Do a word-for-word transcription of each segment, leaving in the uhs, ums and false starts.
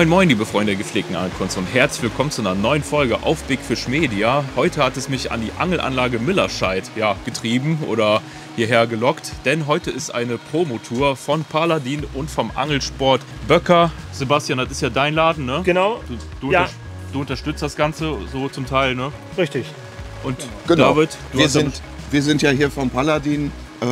Moin moin, liebe Freunde der gepflegten Angelkunst und herzlich willkommen zu einer neuen Folge auf Big Fish Media. Heute hat es mich an die Angelanlage Müllerscheid ja, getrieben oder hierher gelockt, denn heute ist eine Promotour von Paladin und vom Angelsport Böcker. Sebastian, das ist ja dein Laden, ne? Genau. Du, du, ja. unter, du unterstützt das Ganze so zum Teil, ne? Richtig. Und genau. David, du wir, hast sind, wir sind ja hier vom Paladin, äh,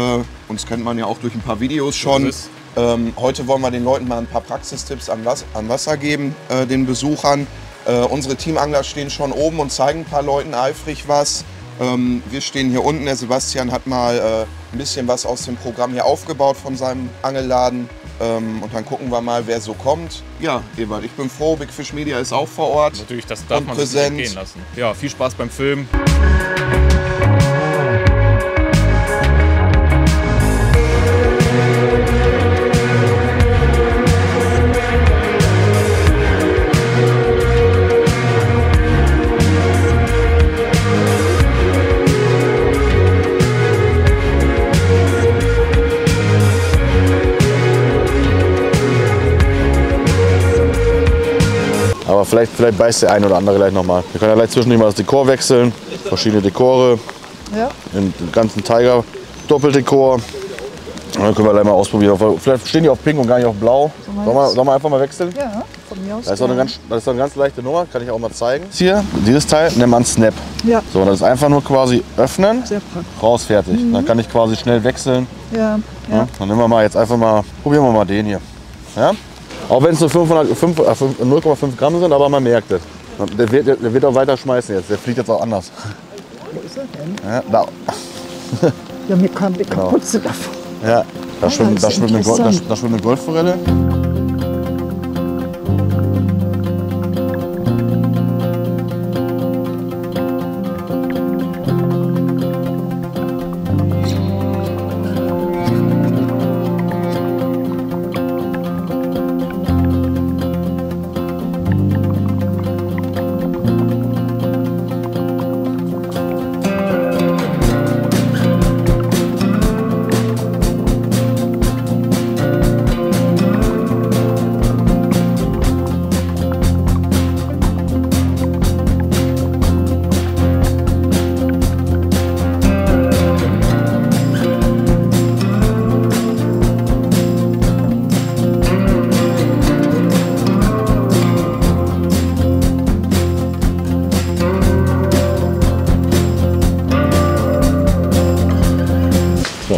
uns kennt man ja auch durch ein paar Videos schon. Ähm, heute wollen wir den Leuten mal ein paar Praxistipps am Was Wasser geben, äh, den Besuchern. Äh, unsere Teamangler stehen schon oben und zeigen ein paar Leuten eifrig was. Ähm, wir stehen hier unten. Der Sebastian hat mal äh, ein bisschen was aus dem Programm hier aufgebaut von seinem Angelladen. Ähm, und dann gucken wir mal, wer so kommt. Ja, Ewald, ich bin froh, Big Fish Media ist auch vor Ort. Natürlich, das darf man sich nicht gehen lassen. Ja, viel Spaß beim Filmen. Aber vielleicht, vielleicht beißt der ein oder andere gleich nochmal. Wir können ja gleich zwischendurch mal das Dekor wechseln. Verschiedene Dekore. Ja. Den ganzen Tiger. Doppeldekor. Dann können wir gleich mal ausprobieren. Vielleicht stehen die auf pink und gar nicht auf blau. Sollen wir, sollen wir einfach mal wechseln? Ja, von mir aus. Das ist auch eine ganz, das ist eine ganz leichte Nummer, kann ich auch mal zeigen. Hier, dieses Teil nennt man Snap. Ja. So, das ist einfach nur quasi öffnen, raus, fertig. Mhm. Dann kann ich quasi schnell wechseln. Ja. Ja. Ja, dann nehmen wir mal jetzt einfach mal, probieren wir mal den hier. Ja? Auch wenn es nur null Komma fünf Gramm sind, aber man merkt es. Der wird, der wird auch weiter schmeißen jetzt. Der fliegt jetzt auch anders. Wo ist er denn? Ja, da. Ja, mir kam die Kapuze genau. Davon. Ja, da schwimmt, da schwimmt, eine, Go da, da schwimmt eine Goldforelle.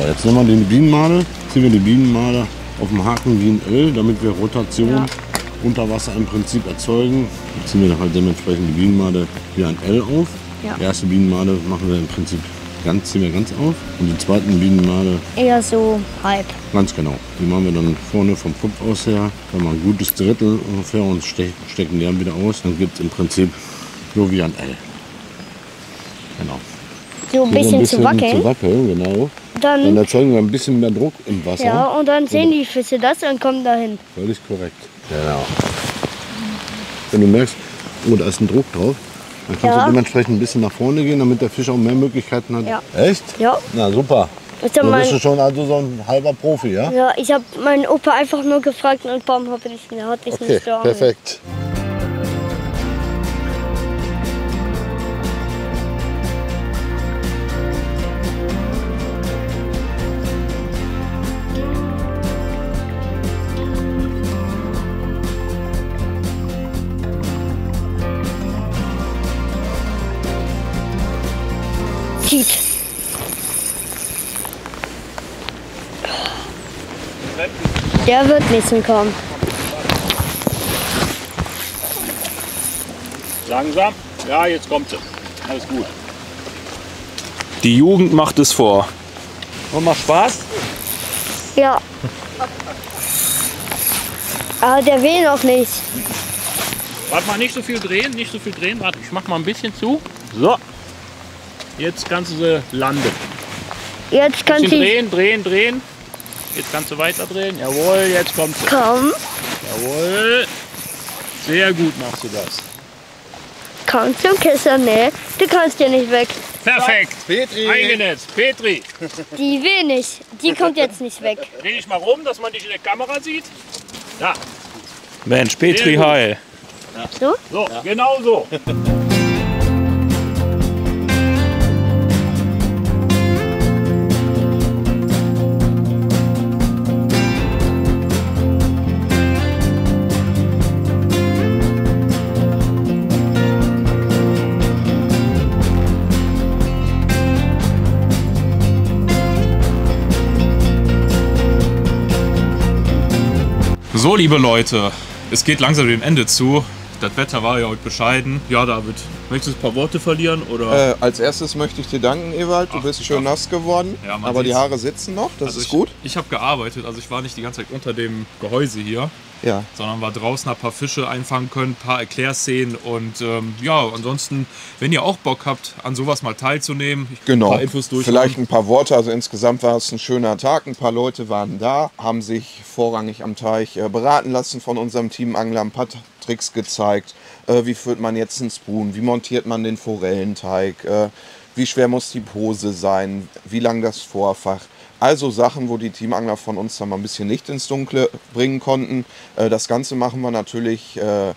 Jetzt nehmen wir den Bienenmarder, ziehen wir die Bienenmarder auf dem Haken wie ein Öl, damit wir Rotation ja. unter Wasser im Prinzip erzeugen. Dann ziehen wir halt dementsprechend die Bienenmarder wie ein L auf. Ja. Die erste Bienenmarder machen wir im Prinzip ganz, ziehen wir ganz auf und die zweiten Bienenmarder eher so halb. Ganz genau. Die machen wir dann vorne vom Kopf aus her, dann mal ein gutes Drittel ungefähr und ste stecken die dann wieder aus. Dann gibt es im Prinzip so wie ein L. Genau. So ein bisschen, ein bisschen zu wackeln. Zu wackeln genau. Dann, dann erzeugen wir ein bisschen mehr Druck im Wasser. Ja, und dann sehen die Fische das und kommen dahin. Völlig korrekt. Genau. Wenn du merkst, oh, da ist ein Druck drauf, dann kannst ja. du dementsprechend ein bisschen nach vorne gehen, damit der Fisch auch mehr Möglichkeiten hat. Ja. Echt? Ja. Na super. Du bist schon also so ein halber Profi, ja? Ja, ich habe meinen Opa einfach nur gefragt und warum habe ich nicht hat ich okay, nicht sagen. Perfekt. Der wird nicht hinkommen. Langsam. Ja, jetzt kommt sie. Alles gut. Die Jugend macht es vor. Und macht Spaß? Ja. Aber der will noch nicht. Warte mal, nicht so viel drehen, nicht so viel drehen. Warte, ich mach mal ein bisschen zu. So. Jetzt kannst du sie landen. Jetzt kannst du drehen, drehen, drehen. Jetzt kannst du weiter drehen. Jawohl, jetzt kommt sie. Komm. Jawohl. Sehr gut machst du das. Komm zum Kisser, ne? Du kannst hier nicht weg. Perfekt. Petri. Eingenetzt. Petri. Die will nicht. Die kommt jetzt nicht weg. Dreh dich mal rum, dass man dich in der Kamera sieht. Da. Mensch, Petri Heil. Ja. So? So, ja. Genau so. So, liebe Leute, es geht langsam dem Ende zu. Das Wetter war ja heute bescheiden. Ja, David, möchtest du ein paar Worte verlieren? Oder? Äh, als erstes möchte ich dir danken, Ewald. Du Ach, bist schön nass geworden, ja, aber sieht's. Die Haare sitzen noch. Das also ist ich, gut. Ich habe gearbeitet, also ich war nicht die ganze Zeit unter dem Gehäuse hier, ja. Sondern war draußen, ein paar Fische einfangen können, ein paar Erklärszenen. Und ähm, ja, ansonsten, wenn ihr auch Bock habt, an sowas mal teilzunehmen, ich genau. ein paar Infos durch. Vielleicht ein paar Worte. Also insgesamt war es ein schöner Tag. Ein paar Leute waren da, haben sich vorrangig am Teich beraten lassen von unserem Team Angler. Ein paar Tricks gezeigt, äh, wie führt man jetzt einen Spoon, wie montiert man den Forellenteig, äh, wie schwer muss die Pose sein, wie lang das Vorfach. Also Sachen, wo die Teamangler von uns dann mal ein bisschen Licht ins Dunkle bringen konnten. Äh, das Ganze machen wir natürlich äh,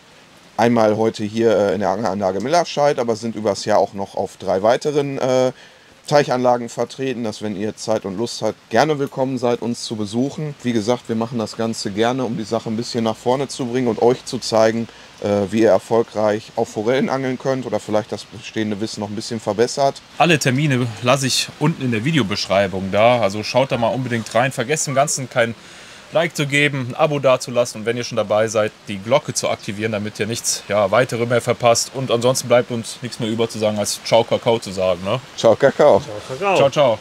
einmal heute hier äh, in der Angelanlage Müllerscheid, aber sind übers Jahr auch noch auf drei weiteren äh, Teichanlagen vertreten, dass, wenn ihr Zeit und Lust habt, gerne willkommen seid, uns zu besuchen. Wie gesagt, wir machen das Ganze gerne, um die Sache ein bisschen nach vorne zu bringen und euch zu zeigen, wie ihr erfolgreich auf Forellen angeln könnt oder vielleicht das bestehende Wissen noch ein bisschen verbessert. Alle Termine lasse ich unten in der Videobeschreibung da, also schaut da mal unbedingt rein. Vergesst dem Ganzen kein Like zu geben, ein Abo dazulassen und wenn ihr schon dabei seid, die Glocke zu aktivieren, damit ihr nichts ja, weitere mehr verpasst. Und ansonsten bleibt uns nichts mehr über zu sagen, als Ciao Kakao zu sagen. Ne? Ciao Kakao. Ciao, Kakao. Ciao, ciao.